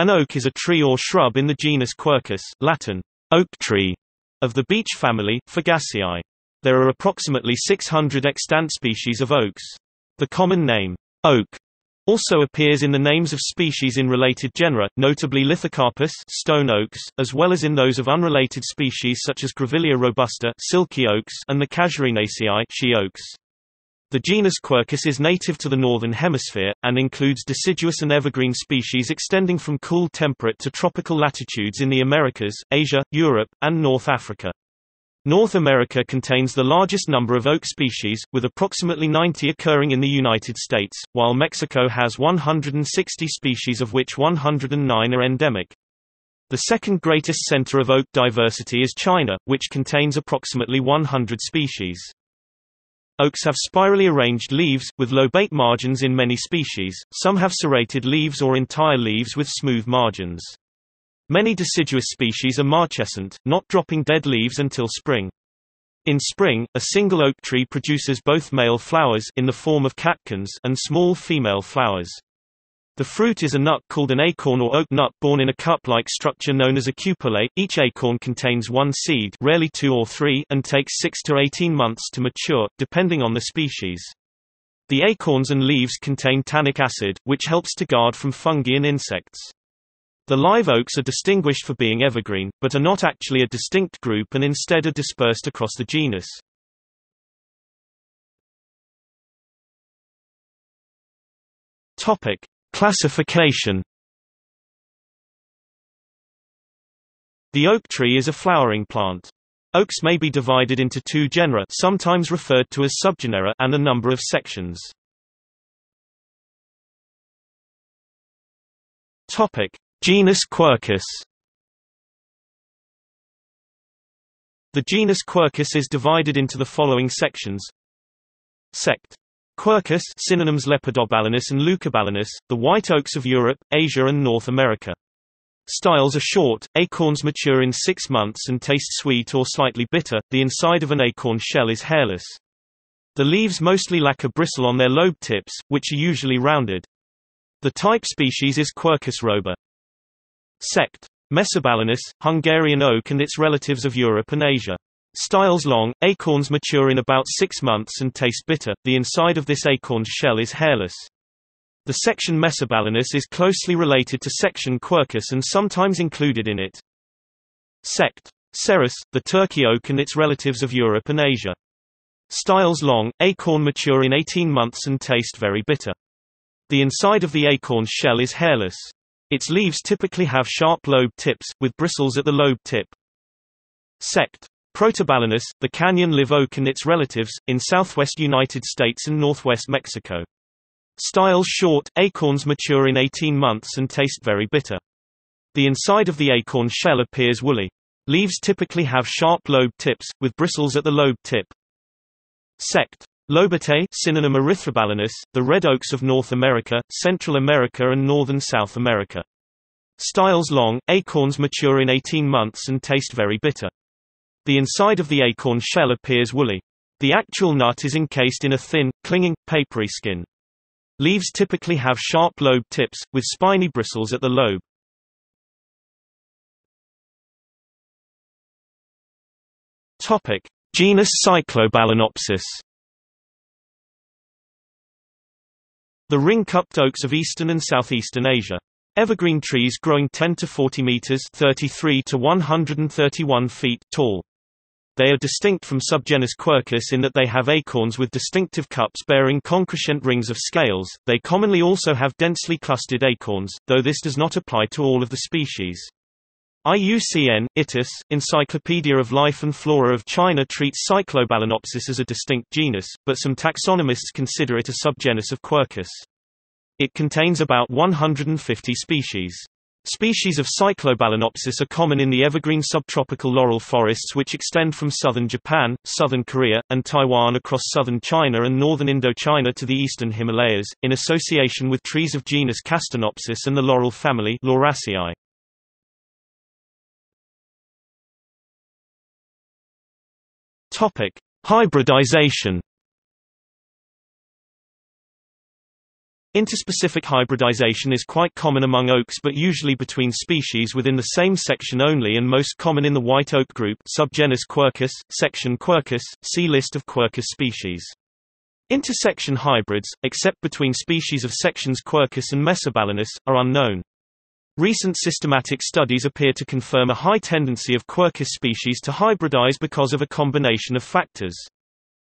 An oak is a tree or shrub in the genus Quercus, Latin, oak tree, of the beech family, Fagaceae. There are approximately 600 extant species of oaks. The common name, oak, also appears in the names of species in related genera, notably Lithocarpus, stone oaks, as well as in those of unrelated species such as Grevillea robusta, silky oaks, and the Casuarinaceae, she oaks. The genus Quercus is native to the Northern Hemisphere, and includes deciduous and evergreen species extending from cool temperate to tropical latitudes in the Americas, Asia, Europe, and North Africa. North America contains the largest number of oak species, with approximately 90 occurring in the United States, while Mexico has 160 species of which 109 are endemic. The second greatest center of oak diversity is China, which contains approximately 100 species. Oaks have spirally arranged leaves, with lobate margins in many species, some have serrated leaves or entire leaves with smooth margins. Many deciduous species are marchescent, not dropping dead leaves until spring. In spring, a single oak tree produces both male flowers in the form of catkins and small female flowers. The fruit is a nut called an acorn or oak nut borne in a cup-like structure known as a cupulae. Each acorn contains one seed, rarely two or three, and takes 6 to 18 months to mature, depending on the species. The acorns and leaves contain tannic acid, which helps to guard from fungi and insects. The live oaks are distinguished for being evergreen, but are not actually a distinct group and instead are dispersed across the genus. Classification. The oak tree is a flowering plant. Oaks may be divided into two genera, sometimes referred to as subgenera, and a number of sections. Topic: Genus Quercus. The genus Quercus is divided into the following sections. Sect. Quercus, synonyms Lepidobalanus and Leucobalanus, the white oaks of Europe, Asia and North America. Styles are short, acorns mature in 6 months and taste sweet or slightly bitter, the inside of an acorn shell is hairless. The leaves mostly lack a bristle on their lobe tips, which are usually rounded. The type species is Quercus robur. Sect. Mesobalanus, Hungarian oak and its relatives of Europe and Asia. Styles long, acorns mature in about 6 months and taste bitter, the inside of this acorn's shell is hairless. The section Mesobalanus is closely related to section Quercus and sometimes included in it. Sect. Cerus, the Turkey oak and its relatives of Europe and Asia. Styles long, acorn mature in 18 months and taste very bitter. The inside of the acorn's shell is hairless. Its leaves typically have sharp lobe tips, with bristles at the lobe tip. Sect. Protobalanus, the canyon live oak and its relatives, in southwest United States and northwest Mexico. Styles short, acorns mature in 18 months and taste very bitter. The inside of the acorn shell appears woolly. Leaves typically have sharp lobe tips, with bristles at the lobe tip. Sect. Lobatae, synonym Erythrobalanus, the red oaks of North America, Central America and northern South America. Styles long, acorns mature in 18 months and taste very bitter. The inside of the acorn shell appears woolly. The actual nut is encased in a thin, clinging, papery skin. Leaves typically have sharp lobe tips, with spiny bristles at the lobe. Topic: Genus Cyclobalanopsis. The ring-cupped oaks of eastern and southeastern Asia. Evergreen trees growing 10 to 40 meters (33 to 131 feet) tall. They are distinct from subgenus Quercus in that they have acorns with distinctive cups bearing concrescent rings of scales. They commonly also have densely clustered acorns, though this does not apply to all of the species. IUCN, Itis, Encyclopedia of Life and Flora of China treats Cyclobalanopsis as a distinct genus, but some taxonomists consider it a subgenus of Quercus. It contains about 150 species. Species of Cyclobalanopsis are common in the evergreen subtropical laurel forests which extend from southern Japan, southern Korea, and Taiwan across southern China and northern Indochina to the eastern Himalayas, in association with trees of genus Castanopsis and the laurel family Lauraceae. Topic: Hybridization. Interspecific hybridization is quite common among oaks, but usually between species within the same section only, and most common in the white oak group, subgenus Quercus, section Quercus, see list of Quercus species. Intersection hybrids, except between species of sections Quercus and Mesobalanus, are unknown. Recent systematic studies appear to confirm a high tendency of Quercus species to hybridize because of a combination of factors.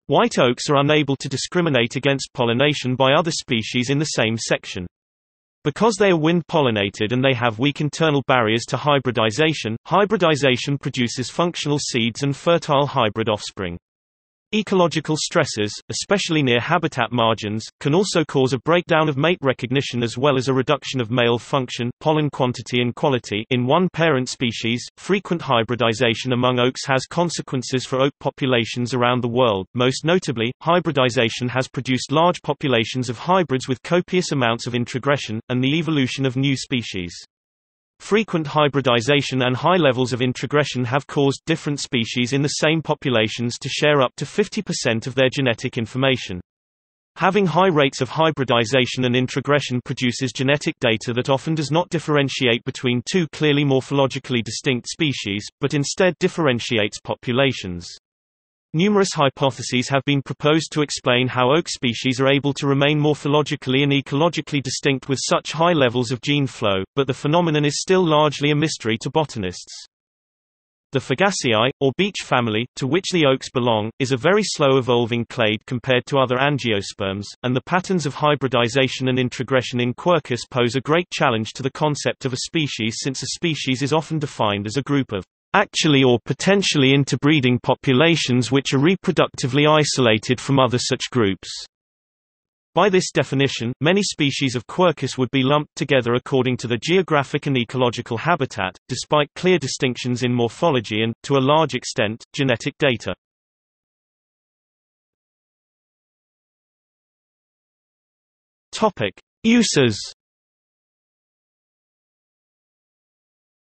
White oaks are unable to discriminate against pollination by other species in the same section. Because they are wind-pollinated and they have weak internal barriers to hybridization, hybridization produces functional seeds and fertile hybrid offspring. Ecological stresses, especially near habitat margins, can also cause a breakdown of mate recognition as well as a reduction of male function, pollen quantity and quality in one parent species. Frequent hybridization among oaks has consequences for oak populations around the world. Most notably, hybridization has produced large populations of hybrids with copious amounts of introgression, and the evolution of new species. Frequent hybridization and high levels of introgression have caused different species in the same populations to share up to 50% of their genetic information. Having high rates of hybridization and introgression produces genetic data that often does not differentiate between two clearly morphologically distinct species, but instead differentiates populations. Numerous hypotheses have been proposed to explain how oak species are able to remain morphologically and ecologically distinct with such high levels of gene flow, but the phenomenon is still largely a mystery to botanists. The Fagaceae, or beech family, to which the oaks belong, is a very slow-evolving clade compared to other angiosperms, and the patterns of hybridization and introgression in Quercus pose a great challenge to the concept of a species, since a species is often defined as a group of actually or potentially interbreeding populations which are reproductively isolated from other such groups. By this definition, many species of Quercus would be lumped together according to the geographic and ecological habitat, despite clear distinctions in morphology and, to a large extent, genetic data. Uses.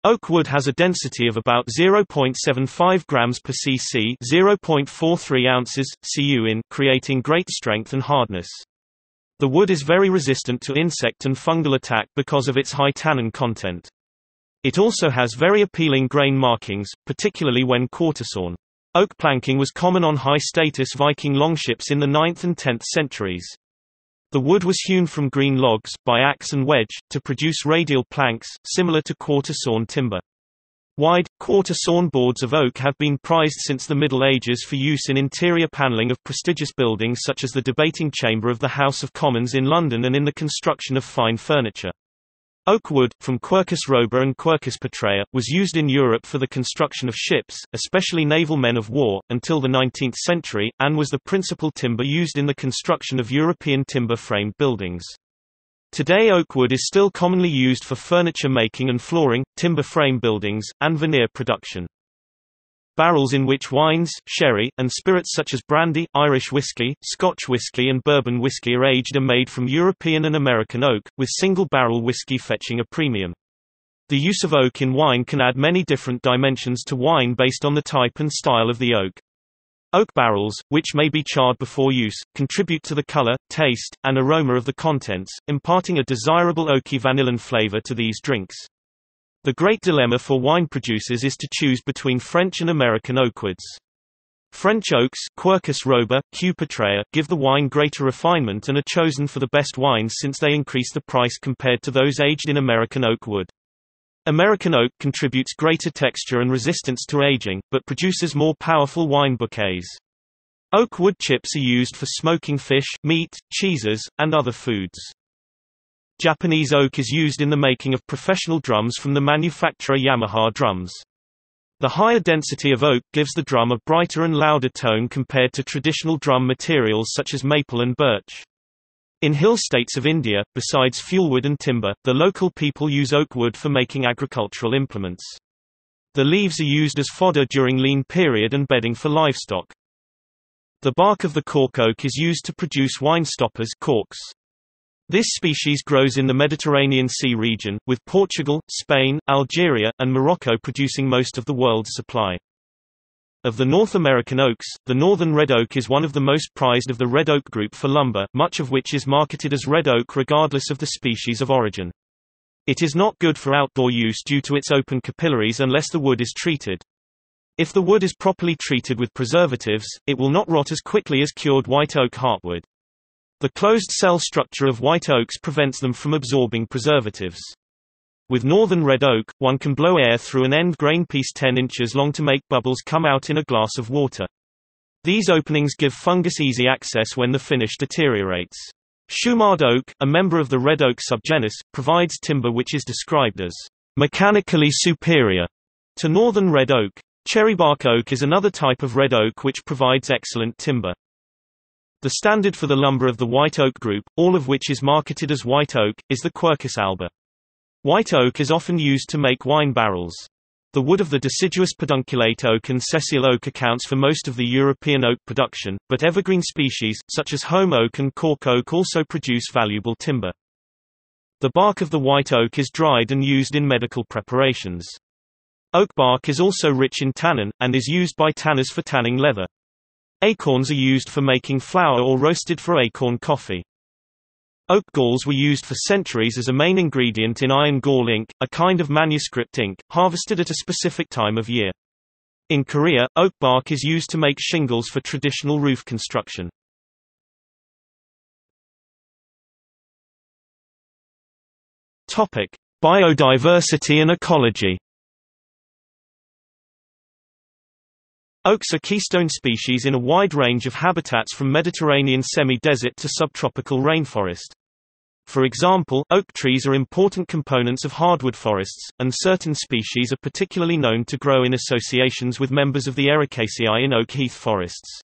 Oak wood has a density of about 0.75 grams per cc, 0.43 ounces cu in, creating great strength and hardness. The wood is very resistant to insect and fungal attack because of its high tannin content. It also has very appealing grain markings, particularly when quartersawn. Oak planking was common on high-status Viking longships in the 9th and 10th centuries. The wood was hewn from green logs, by axe and wedge, to produce radial planks, similar to quarter-sawn timber. Wide, quarter-sawn boards of oak have been prized since the Middle Ages for use in interior panelling of prestigious buildings such as the debating chamber of the House of Commons in London and in the construction of fine furniture. Oak wood, from Quercus robur and Quercus petraea, was used in Europe for the construction of ships, especially naval men of war, until the 19th century, and was the principal timber used in the construction of European timber-framed buildings. Today oak wood is still commonly used for furniture making and flooring, timber-frame buildings, and veneer production. Barrels in which wines, sherry, and spirits such as brandy, Irish whiskey, Scotch whiskey and bourbon whiskey are aged are made from European and American oak, with single-barrel whiskey fetching a premium. The use of oak in wine can add many different dimensions to wine based on the type and style of the oak. Oak barrels, which may be charred before use, contribute to the color, taste, and aroma of the contents, imparting a desirable oaky vanillin flavor to these drinks. The great dilemma for wine producers is to choose between French and American oakwoods. French oaks, Quercus robur, Q. petraea, give the wine greater refinement and are chosen for the best wines since they increase the price compared to those aged in American oak wood. American oak contributes greater texture and resistance to aging, but produces more powerful wine bouquets. Oak wood chips are used for smoking fish, meat, cheeses, and other foods. Japanese oak is used in the making of professional drums from the manufacturer Yamaha drums. The higher density of oak gives the drum a brighter and louder tone compared to traditional drum materials such as maple and birch. In hill states of India, besides fuelwood and timber, the local people use oak wood for making agricultural implements. The leaves are used as fodder during lean period and bedding for livestock. The bark of the cork oak is used to produce wine stoppers, corks. This species grows in the Mediterranean Sea region, with Portugal, Spain, Algeria, and Morocco producing most of the world's supply. Of the North American oaks, the northern red oak is one of the most prized of the red oak group for lumber, much of which is marketed as red oak regardless of the species of origin. It is not good for outdoor use due to its open capillaries unless the wood is treated. If the wood is properly treated with preservatives, it will not rot as quickly as cured white oak heartwood. The closed cell structure of white oaks prevents them from absorbing preservatives. With northern red oak, one can blow air through an end grain piece 10 inches long to make bubbles come out in a glass of water. These openings give fungus easy access when the finish deteriorates. Shumard oak, a member of the red oak subgenus, provides timber which is described as mechanically superior to northern red oak. Cherrybark oak is another type of red oak which provides excellent timber. The standard for the lumber of the white oak group, all of which is marketed as white oak, is the Quercus alba. White oak is often used to make wine barrels. The wood of the deciduous pedunculate oak and sessile oak accounts for most of the European oak production, but evergreen species, such as holm oak and cork oak, also produce valuable timber. The bark of the white oak is dried and used in medical preparations. Oak bark is also rich in tannin, and is used by tanners for tanning leather. Acorns are used for making flour or roasted for acorn coffee. Oak galls were used for centuries as a main ingredient in iron gall ink, a kind of manuscript ink, harvested at a specific time of year. In Korea, oak bark is used to make shingles for traditional roof construction. Topic: Biodiversity and ecology. Oaks are keystone species in a wide range of habitats from Mediterranean semi-desert to subtropical rainforest. For example, oak trees are important components of hardwood forests, and certain species are particularly known to grow in associations with members of the Ericaceae in oak heath forests.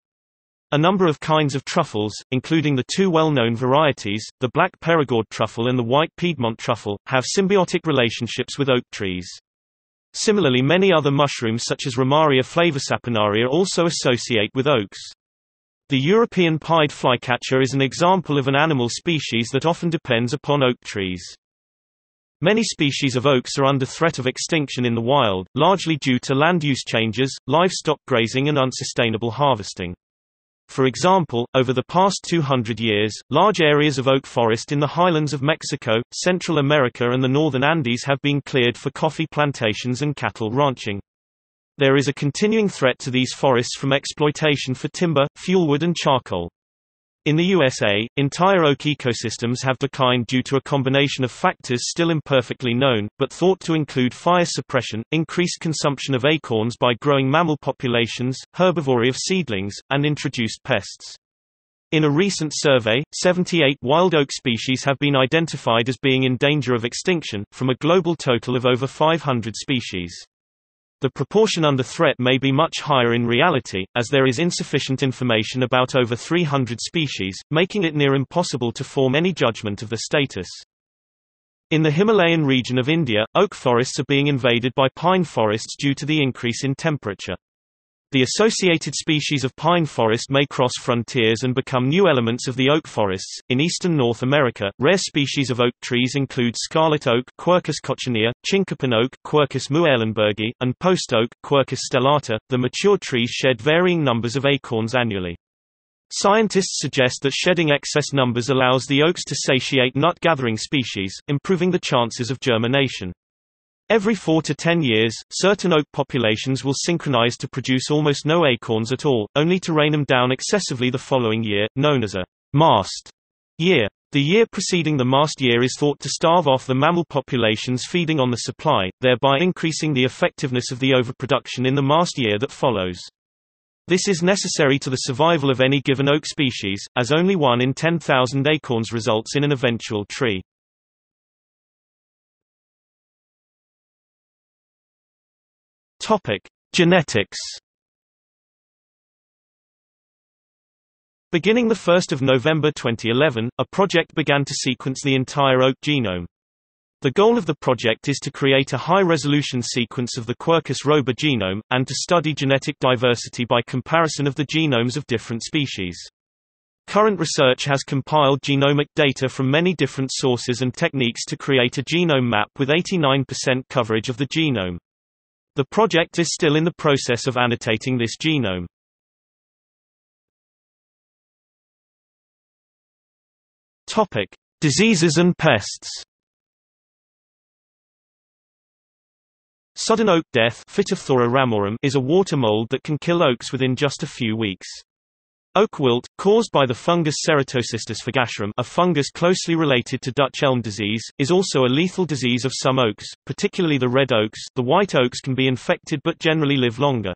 A number of kinds of truffles, including the two well-known varieties, the black Perigord truffle and the white Piedmont truffle, have symbiotic relationships with oak trees. Similarly, many other mushrooms such as Ramaria flavescens also associate with oaks. The European pied flycatcher is an example of an animal species that often depends upon oak trees. Many species of oaks are under threat of extinction in the wild, largely due to land use changes, livestock grazing and unsustainable harvesting. For example, over the past 200 years, large areas of oak forest in the highlands of Mexico, Central America and the northern Andes have been cleared for coffee plantations and cattle ranching. There is a continuing threat to these forests from exploitation for timber, fuelwood and charcoal. In the USA, entire oak ecosystems have declined due to a combination of factors still imperfectly known, but thought to include fire suppression, increased consumption of acorns by growing mammal populations, herbivory of seedlings, and introduced pests. In a recent survey, 78 wild oak species have been identified as being in danger of extinction, from a global total of over 500 species. The proportion under threat may be much higher in reality, as there is insufficient information about over 300 species, making it near impossible to form any judgment of the status. In the Himalayan region of India, oak forests are being invaded by pine forests due to the increase in temperature. The associated species of pine forest may cross frontiers and become new elements of the oak forests. In eastern North America, rare species of oak trees include scarlet oak, Quercus coccinea, chinquapin oak, Quercus muehlenbergii, and post oak, Quercus stellata. The mature trees shed varying numbers of acorns annually. Scientists suggest that shedding excess numbers allows the oaks to satiate nut-gathering species, improving the chances of germination. Every 4 to 10 years, certain oak populations will synchronize to produce almost no acorns at all, only to rain them down excessively the following year, known as a mast year. The year preceding the mast year is thought to starve off the mammal populations feeding on the supply, thereby increasing the effectiveness of the overproduction in the mast year that follows. This is necessary to the survival of any given oak species, as only 1 in 10,000 acorns results in an eventual tree. Genetics. Beginning 1 November 2011, a project began to sequence the entire oak genome. The goal of the project is to create a high-resolution sequence of the Quercus robur genome, and to study genetic diversity by comparison of the genomes of different species. Current research has compiled genomic data from many different sources and techniques to create a genome map with 89% coverage of the genome. The project is still in the process of annotating this genome. Topic: Diseases and pests. Sudden oak death (Phytophthora ramorum) is a water mold that can kill oaks within just a few weeks. Oak wilt, caused by the fungus Ceratocystis fagacearum, a fungus closely related to Dutch elm disease, is also a lethal disease of some oaks, particularly the red oaks. The white oaks can be infected but generally live longer.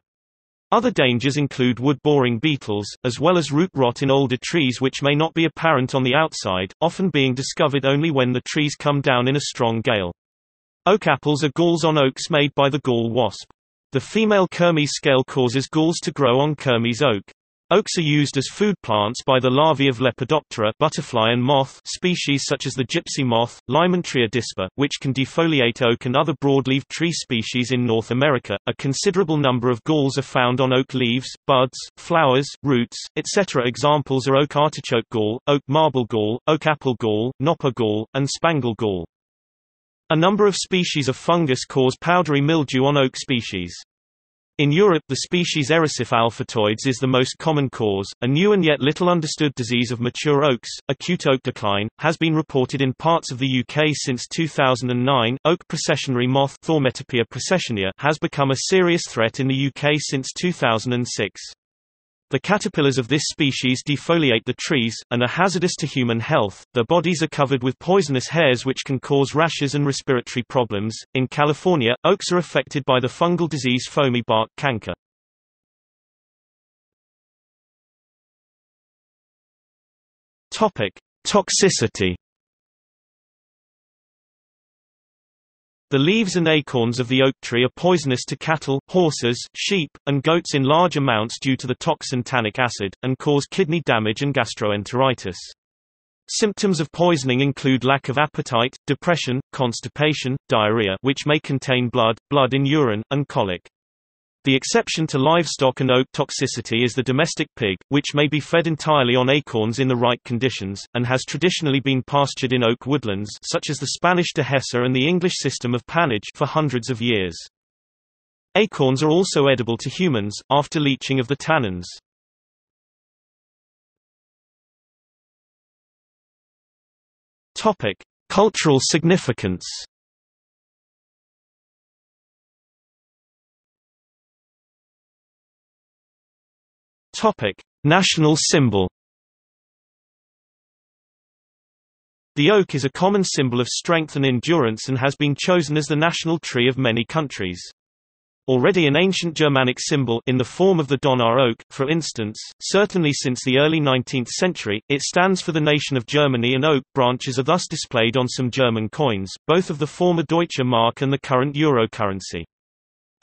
Other dangers include wood-boring beetles, as well as root rot in older trees which may not be apparent on the outside, often being discovered only when the trees come down in a strong gale. Oak apples are galls on oaks made by the gall wasp. The female Kermes scale causes galls to grow on Kermes oak. Oaks are used as food plants by the larvae of Lepidoptera butterfly and moth species such as the gypsy moth, Lymantria dispar, which can defoliate oak and other broadleaf tree species in North America. A considerable number of galls are found on oak leaves, buds, flowers, roots, etc. Examples are oak artichoke gall, oak marble gall, oak apple gall, knopper gall, and spangle gall. A number of species of fungus cause powdery mildew on oak species. In Europe, the species Erysiphe alphitoides is the most common cause. A new and yet little understood disease of mature oaks, acute oak decline, has been reported in parts of the UK since 2009. Oak processionary moth Thaumetopoea processionea has become a serious threat in the UK since 2006. The caterpillars of this species defoliate the trees and are hazardous to human health. Their bodies are covered with poisonous hairs which can cause rashes and respiratory problems. In California, oaks are affected by the fungal disease foamy bark canker. Topic: Toxicity. The leaves and acorns of the oak tree are poisonous to cattle, horses, sheep, and goats in large amounts due to the toxin tannic acid, and cause kidney damage and gastroenteritis. Symptoms of poisoning include lack of appetite, depression, constipation, diarrhea, which may contain blood, blood in urine, and colic. The exception to livestock and oak toxicity is the domestic pig, which may be fed entirely on acorns in the right conditions, and has traditionally been pastured in oak woodlands such as the Spanish dehesa and the English system of pannage for hundreds of years. Acorns are also edible to humans, after leaching of the tannins. Cultural significance. National symbol. The oak is a common symbol of strength and endurance and has been chosen as the national tree of many countries. Already an ancient Germanic symbol in the form of the Donar oak, for instance, certainly since the early 19th century, it stands for the nation of Germany, and oak branches are thus displayed on some German coins, both of the former Deutsche Mark and the current euro currency.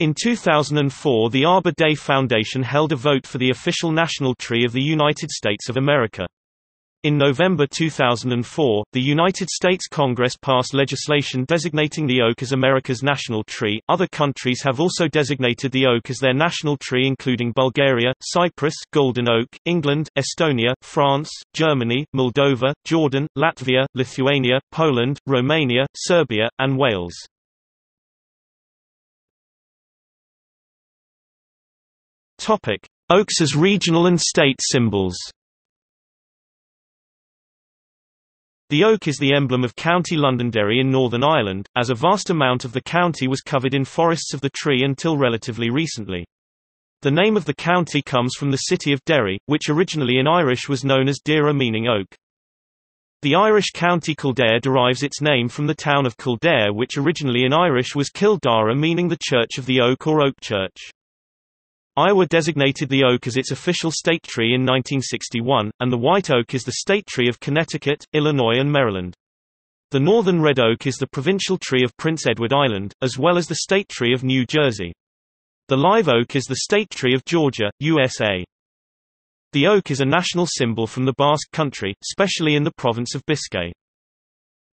In 2004, the Arbor Day Foundation held a vote for the official national tree of the United States of America. In November 2004, the United States Congress passed legislation designating the oak as America's national tree. Other countries have also designated the oak as their national tree, including Bulgaria, Cyprus, Golden Oak, England, Estonia, France, Germany, Moldova, Jordan, Latvia, Lithuania, Poland, Romania, Serbia, and Wales. Topic: Oaks as regional and state symbols. The oak is the emblem of County Londonderry in Northern Ireland, as a vast amount of the county was covered in forests of the tree until relatively recently. The name of the county comes from the city of Derry, which originally in Irish was known as Daire, meaning oak. The Irish county Kildare derives its name from the town of Kildare, which originally in Irish was Cill Dara, meaning the Church of the Oak or Oak Church. Iowa designated the oak as its official state tree in 1961, and the white oak is the state tree of Connecticut, Illinois, and Maryland. The northern red oak is the provincial tree of Prince Edward Island, as well as the state tree of New Jersey. The live oak is the state tree of Georgia, USA. The oak is a national symbol from the Basque Country, especially in the province of Biscay.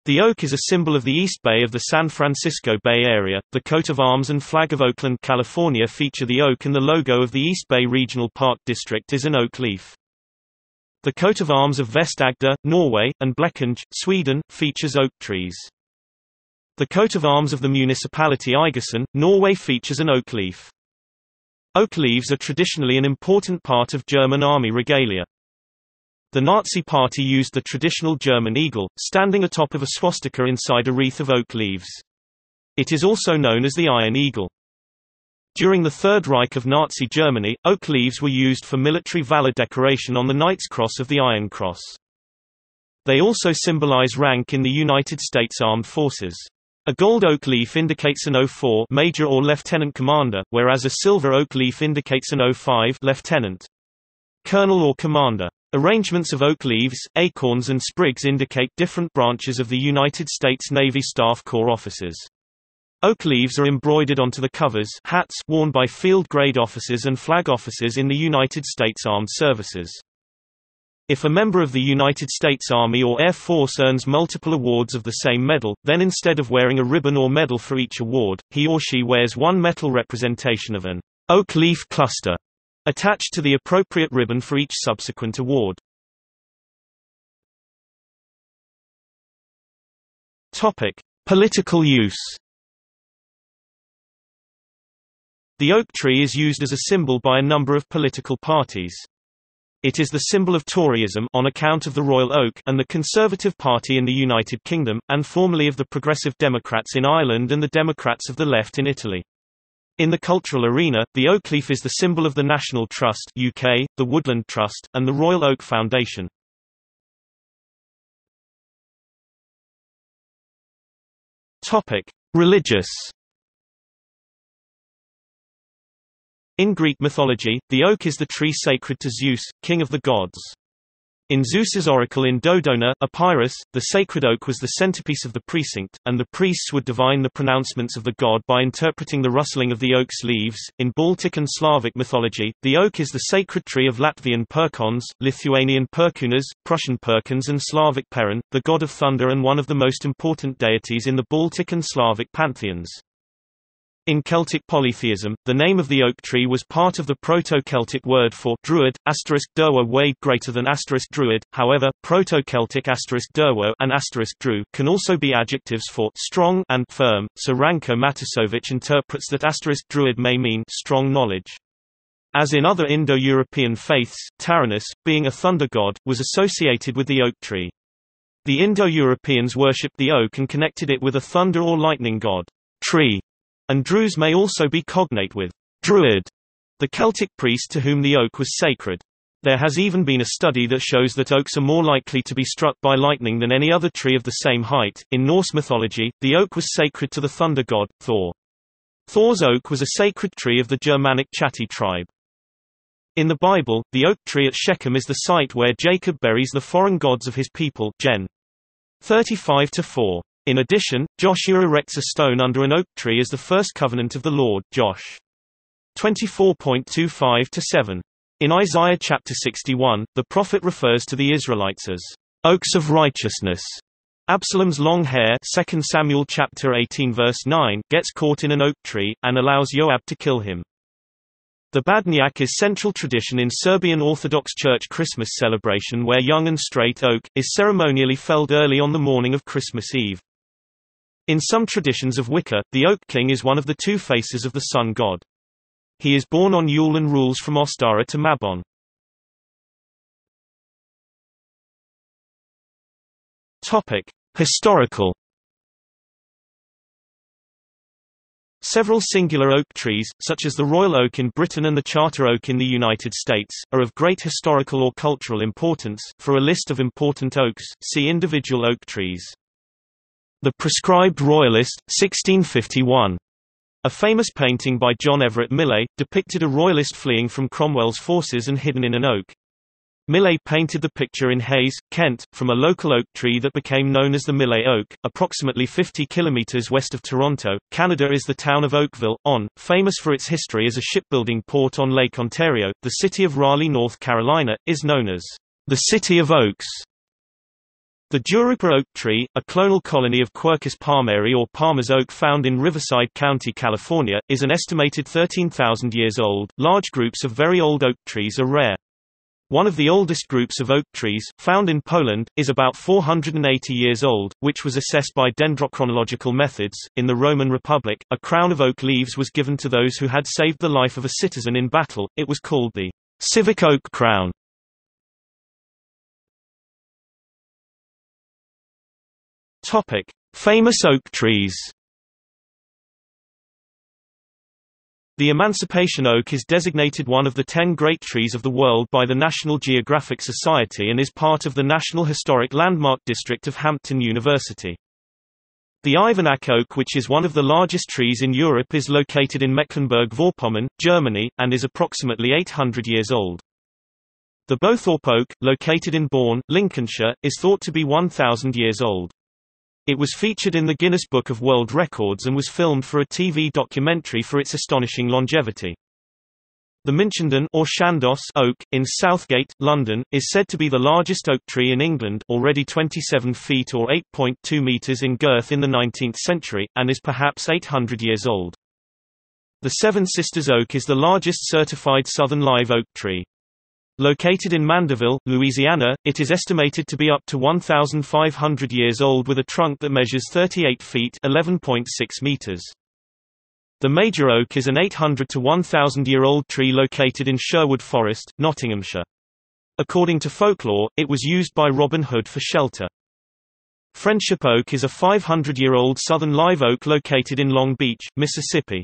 The oak is a symbol of the East Bay of the San Francisco Bay Area. The coat of arms and flag of Oakland, California feature the oak, and the logo of the East Bay Regional Park District is an oak leaf. The coat of arms of Vest-Agder, Norway, and Blekinge, Sweden, features oak trees. The coat of arms of the municipality Eigersund, Norway features an oak leaf. Oak leaves are traditionally an important part of German army regalia. The Nazi Party used the traditional German eagle, standing atop of a swastika inside a wreath of oak leaves. It is also known as the Iron Eagle. During the Third Reich of Nazi Germany, oak leaves were used for military valor decoration on the Knight's Cross of the Iron Cross. They also symbolize rank in the United States Armed Forces. A gold oak leaf indicates an O4 major or lieutenant commander, whereas a silver oak leaf indicates an O5 lieutenant, colonel or commander. Arrangements of oak leaves, acorns and sprigs indicate different branches of the United States Navy Staff Corps officers. Oak leaves are embroidered onto the covers hats worn by field-grade officers and flag officers in the United States Armed Services. If a member of the United States Army or Air Force earns multiple awards of the same medal, then instead of wearing a ribbon or medal for each award, he or she wears one metal representation of an oak leaf cluster attached to the appropriate ribbon for each subsequent award. Political use. The oak tree is used as a symbol by a number of political parties. It is the symbol of Toryism on account of the Royal Oak and the Conservative Party in the United Kingdom, and formerly of the Progressive Democrats in Ireland and the Democrats of the Left in Italy. In the cultural arena, the oak leaf is the symbol of the National Trust (UK), the Woodland Trust, and the Royal Oak Foundation. Topic: Religious. In Greek mythology, the oak is the tree sacred to Zeus, king of the gods. In Zeus's oracle in Dodona, Epirus, the sacred oak was the centerpiece of the precinct, and the priests would divine the pronouncements of the god by interpreting the rustling of the oak's leaves. In Baltic and Slavic mythology, the oak is the sacred tree of Latvian Perkons, Lithuanian Perkūnas, Prussian Perkins, and Slavic Perun, the god of thunder and one of the most important deities in the Baltic and Slavic pantheons. In Celtic polytheism, the name of the oak tree was part of the Proto-Celtic word for druid, **derwa way greater than **druid, however, Proto-Celtic **derwo and **drew can also be adjectives for strong and firm, so Ranko Matisovic interprets that **druid may mean strong knowledge. As in other Indo-European faiths, Taranis, being a thunder god, was associated with the oak tree. The Indo-Europeans worshipped the oak and connected it with a thunder or lightning god, tree. And Druze may also be cognate with Druid, the Celtic priest to whom the oak was sacred. There has even been a study that shows that oaks are more likely to be struck by lightning than any other tree of the same height. In Norse mythology, the oak was sacred to the thunder god, Thor. Thor's oak was a sacred tree of the Germanic Chatti tribe. In the Bible, the oak tree at Shechem is the site where Jacob buries the foreign gods of his people, Gen. 35:4. In addition, Joshua erects a stone under an oak tree as the first covenant of the Lord, Josh 24:25-7. In Isaiah chapter 61, the prophet refers to the Israelites as oaks of righteousness. Absalom's long hair, 2 Samuel chapter 18 verse 9, gets caught in an oak tree and allows Joab to kill him. The badnjak is central tradition in Serbian Orthodox Church Christmas celebration, where young and straight oak is ceremonially felled early on the morning of Christmas Eve. In some traditions of Wicca, the Oak King is one of the two faces of the sun god. He is born on Yule and rules from Ostara to Mabon. Topic: Historical. Several singular oak trees, such as the Royal Oak in Britain and the Charter Oak in the United States, are of great historical or cultural importance. For a list of important oaks, see individual oak trees. The Proscribed Royalist, 1651. A famous painting by John Everett Millais, depicted a royalist fleeing from Cromwell's forces and hidden in an oak. Millais painted the picture in Hayes, Kent, from a local oak tree that became known as the Millais Oak, approximately 50 kilometers west of Toronto, Canada. Is the town of Oakville, ON, famous for its history as a shipbuilding port on Lake Ontario. The city of Raleigh, North Carolina, is known as the City of Oaks. The Jurupa oak tree, a clonal colony of Quercus palmeri or Palmer's oak found in Riverside County, California, is an estimated 13,000 years old. Large groups of very old oak trees are rare. One of the oldest groups of oak trees, found in Poland, is about 480 years old, which was assessed by dendrochronological methods. In the Roman Republic, a crown of oak leaves was given to those who had saved the life of a citizen in battle. It was called the civic oak crown. Topic: Famous oak trees. The Emancipation Oak is designated one of the 10 Great Trees of the World by the National Geographic Society and is part of the National Historic Landmark District of Hampton University. The Ivanach Oak, which is one of the largest trees in Europe, is located in Mecklenburg-Vorpommern, Germany, and is approximately 800 years old. The Bothorpe Oak, located in Bourne, Lincolnshire, is thought to be 1,000 years old. It was featured in the Guinness Book of World Records and was filmed for a TV documentary for its astonishing longevity. The Minchendon or Shandos oak, in Southgate, London, is said to be the largest oak tree in England, already 27 feet or 8.2 metres in girth in the 19th century, and is perhaps 800 years old. The Seven Sisters oak is the largest certified southern live oak tree. Located in Mandeville, Louisiana, it is estimated to be up to 1,500 years old with a trunk that measures 38 feet (11.6 meters). The Major Oak is an 800 to 1,000-year-old tree located in Sherwood Forest, Nottinghamshire. According to folklore, it was used by Robin Hood for shelter. Friendship Oak is a 500-year-old southern live oak located in Long Beach, Mississippi.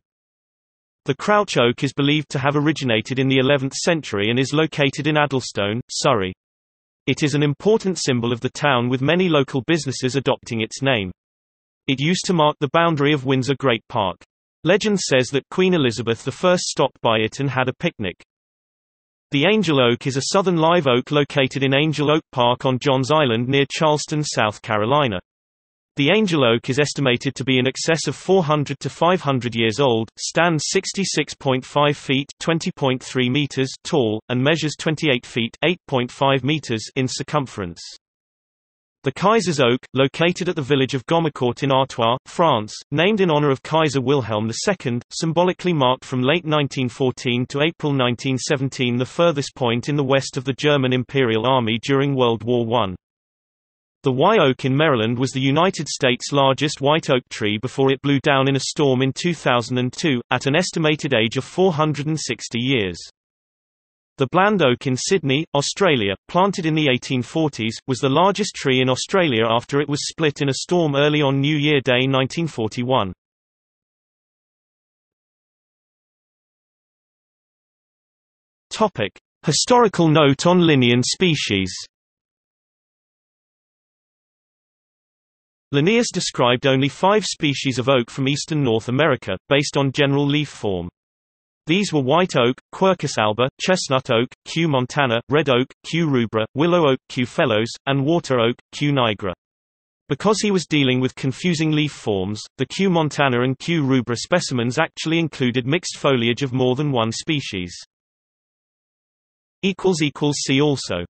The Crouch Oak is believed to have originated in the 11th century and is located in Addlestone, Surrey. It is an important symbol of the town, with many local businesses adopting its name. It used to mark the boundary of Windsor Great Park. Legend says that Queen Elizabeth I stopped by it and had a picnic. The Angel Oak is a southern live oak located in Angel Oak Park on Johns Island near Charleston, South Carolina. The Angel Oak is estimated to be in excess of 400 to 500 years old, stands 66.5 feet (20.3 meters) tall, and measures 28 feet (8.5 meters) in circumference. The Kaiser's Oak, located at the village of Gomecourt in Artois, France, named in honor of Kaiser Wilhelm II, symbolically marked from late 1914 to April 1917 the furthest point in the west of the German Imperial Army during World War I. The Wye Oak in Maryland was the United States' largest white oak tree before it blew down in a storm in 2002, at an estimated age of 460 years. The Bland Oak in Sydney, Australia, planted in the 1840s, was the largest tree in Australia after it was split in a storm early on New Year Day 1941. Historical note on Linnaean species. Linnaeus described only 5 species of oak from eastern North America, based on general leaf form. These were white oak, Quercus alba, chestnut oak, Q. montana, red oak, Q. rubra, willow oak, Q. fellows, and water oak, Q. nigra. Because he was dealing with confusing leaf forms, the Q. montana and Q. rubra specimens actually included mixed foliage of more than one species. See also